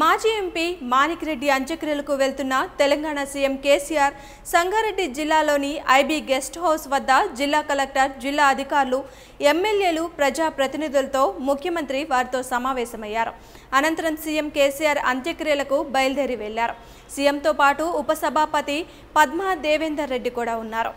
మాజీ ఎంపీ మాణిక్రెడ్డి అంత్యక్రియలకు వెళ్తున్న తెలంగాణ సీఎం కేసీఆర్ సంగారెడ్డి జిల్లాలోని ఐబీ గెస్ట్ హౌస్ వద్ద జిల్లా కలెక్టర్, జిల్లా అధికారులు, ఎమ్మెల్యేలు, ప్రజాప్రతినిధులతో ముఖ్యమంత్రి వారితో సమావేశమయ్యారు. అనంతరం సీఎం కేసీఆర్ అంత్యక్రియలకు బయలుదేరి వెళ్లారు. సీఎంతో పాటు ఉప సభాపతి పద్మా దేవేందర్ రెడ్డి కూడా ఉన్నారు.